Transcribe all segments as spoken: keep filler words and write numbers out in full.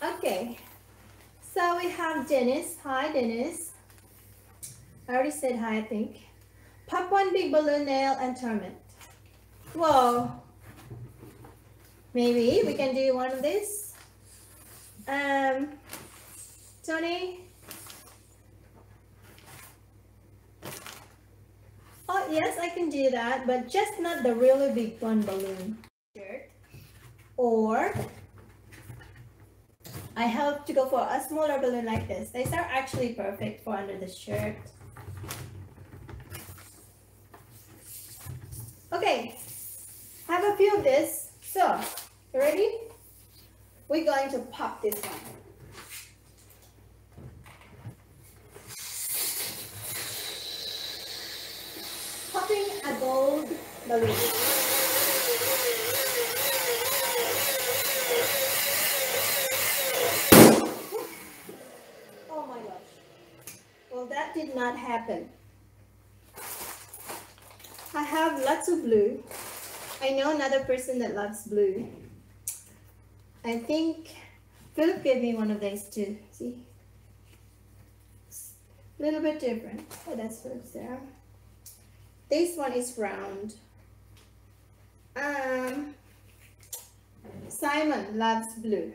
Okay, so we have Dennis. Hi, Dennis. I already said hi, I think. Pop one big balloon, nail, and tournament. Whoa. Maybe we can do one of this. Um, Tony. Oh, yes, I can do that, but just not the really big one balloon. Or I hope to go for a smaller balloon like this. These are actually perfect for under the shirt. Okay, I have a few of this. So, you ready? We're going to pop this one. Popping a gold balloon. That did not happen. I have lots of blue. I know another person that loves blue. I think Philip gave me one of these too. See? A little bit different. Oh, that's Philip's there. This one is round. Um, Simon loves blue.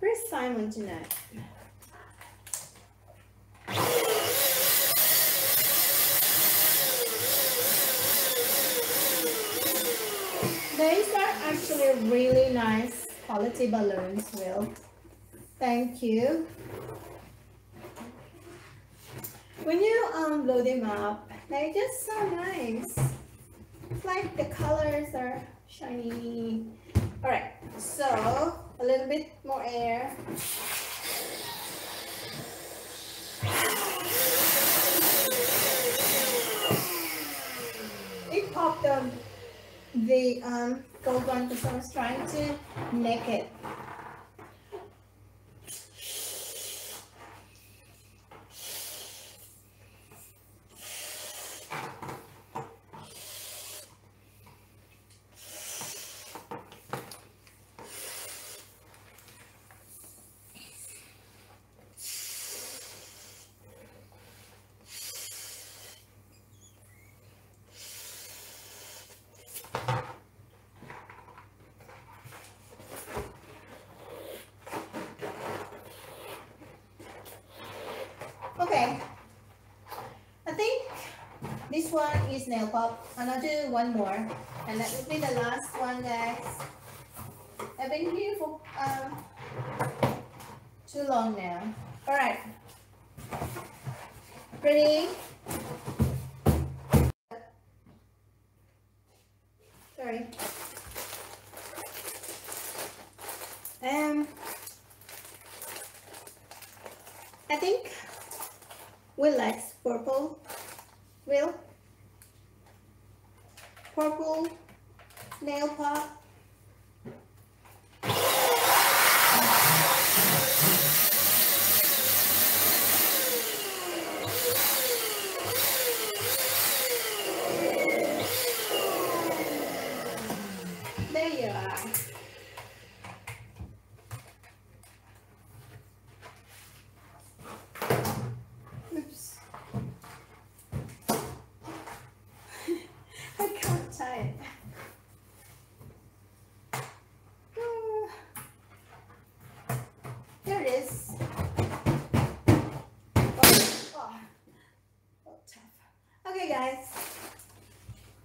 Where's Simon tonight? These are actually really nice quality balloons, Will. Thank you. When you um, blow them up, they're just so nice. It's like the colors are shiny. Alright, so a little bit more air. It popped on the um, gold one because I was trying to make it. Okay, I think this one is nail pop, and I'll do one more, and that will be the last one, guys. I've been here for um, too long now. All right, ready? Sorry. Um, I think Will likes purple. Will? Purple nail pop. There you are.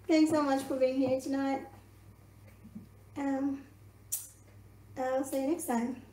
Thanks so much for being here tonight. Um, I'll see you next time.